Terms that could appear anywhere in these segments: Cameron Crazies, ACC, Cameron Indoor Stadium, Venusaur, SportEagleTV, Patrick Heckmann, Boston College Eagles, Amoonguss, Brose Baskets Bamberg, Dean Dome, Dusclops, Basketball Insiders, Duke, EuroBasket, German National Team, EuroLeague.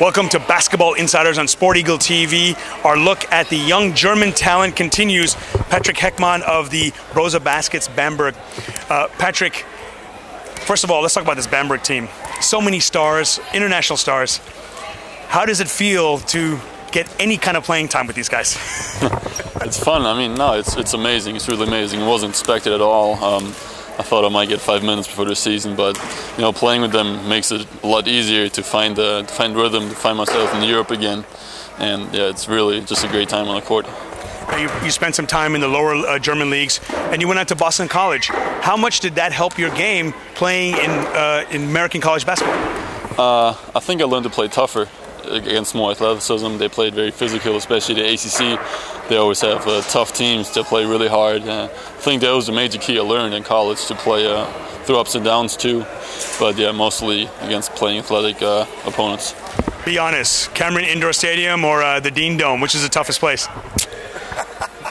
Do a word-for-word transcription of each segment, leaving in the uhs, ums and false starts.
Welcome to Basketball Insiders on SportEagle T V. Our look at the young German talent continues. Patrick Heckmann of the Brose Baskets Bamberg. Uh, Patrick, first of all, let's talk about this Bamberg team. So many stars, international stars. How does it feel to get any kind of playing time with these guys? It's fun. I mean, no, it's, it's amazing. It's really amazing. It wasn't expected at all. Um, I thought I might get five minutes before the season, but you know, playing with them makes it a lot easier to find uh, to find rhythm, to find myself in Europe again, and yeah, it's really just a great time on the court. You, you spent some time in the lower uh, German leagues, and you went out to Boston College. How much did that help your game playing in uh, in American college basketball? Uh, I think I learned to play tougher against more athleticism. They played very physical, especially the A C C. They always have uh, tough teams that play really hard. Uh, I think that was the major key I learned in college, to play uh, through ups and downs too. But yeah, mostly against playing athletic uh, opponents. Be honest, Cameron Indoor Stadium or uh, the Dean Dome, which is the toughest place?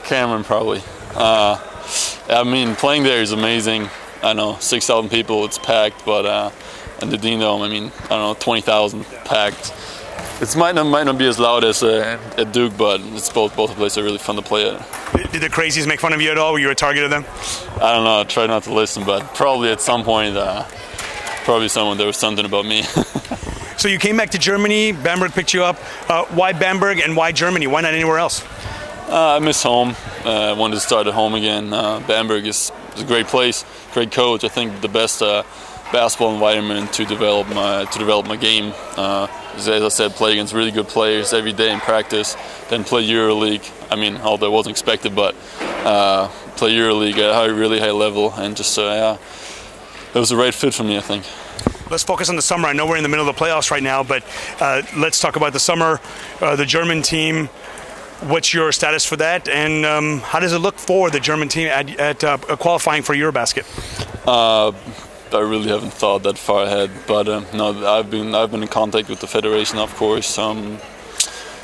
Cameron, probably. Uh, I mean, playing there is amazing. I know, six thousand people, it's packed, but uh, and the Dean Dome, I mean, I don't know, twenty thousand packed. It might not, might not be as loud as uh, at Duke, but it's both both places are really fun to play at. Did the Crazies make fun of you at all? Were you a target of them? I don't know. I try not to listen, but probably at some point, uh, probably someone there was something about me. So you came back to Germany. Bamberg picked you up. Uh, why Bamberg and why Germany? Why not anywhere else? Uh, I miss home. Uh, I wanted to start at home again. Uh, Bamberg is, is a great place, great coach. I think the best uh, basketball environment to develop my to develop my game. Uh, As I said, play against really good players every day in practice, then play EuroLeague. I mean, although it wasn't expected, but uh, play EuroLeague at a high, really high level, and just, uh, yeah, it was the right fit for me, I think. Let's focus on the summer. I know we're in the middle of the playoffs right now, but uh, let's talk about the summer, uh, the German team. What's your status for that, and um, how does it look for the German team at, at uh, qualifying for EuroBasket? Uh, I really haven't thought that far ahead, but um, no, I've been I've been in contact with the federation, of course. Um,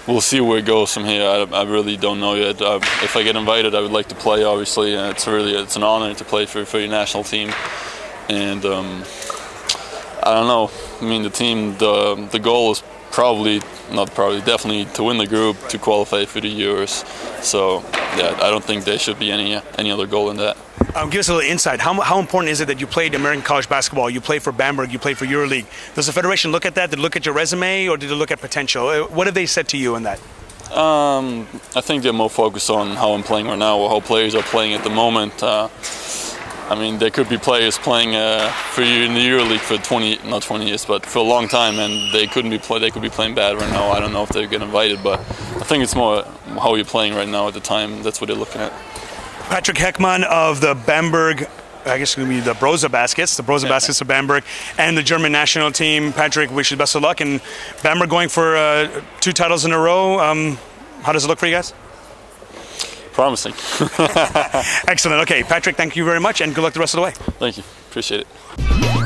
we'll see where it goes from here. I, I really don't know yet. I, if I get invited, I would like to play. Obviously, uh, it's really it's an honor to play for for your national team, and um, I don't know. I mean, the team the the goal is probably not probably definitely to win the group, to qualify for the Euros. So yeah, I don't think there should be any any other goal in that. Um, give us a little insight. How, how important is it that you played American college basketball? You played for Bamberg, you played for EuroLeague. Does the federation look at that? Did they look at your resume, or did they look at potential? What have they said to you in that? Um, I think they're more focused on how I'm playing right now, or how players are playing at the moment. Uh, I mean, there could be players playing uh, for you in the EuroLeague for twenty, not twenty years, but for a long time, and they couldn't be play. They could be playing bad right now. I don't know if they're getting invited, but I think it's more how you're playing right now at the time. That's what they're looking at. Patrick Heckmann of the Bamberg, I guess it's going to be the Brose Baskets, the Brose yeah. Baskets of Bamberg, and the German national team. Patrick, wish you the best of luck. And Bamberg going for uh, two titles in a row. Um, how does it look for you guys? Promising. Excellent. Okay, Patrick, thank you very much, and good luck the rest of the way. Thank you. Appreciate it.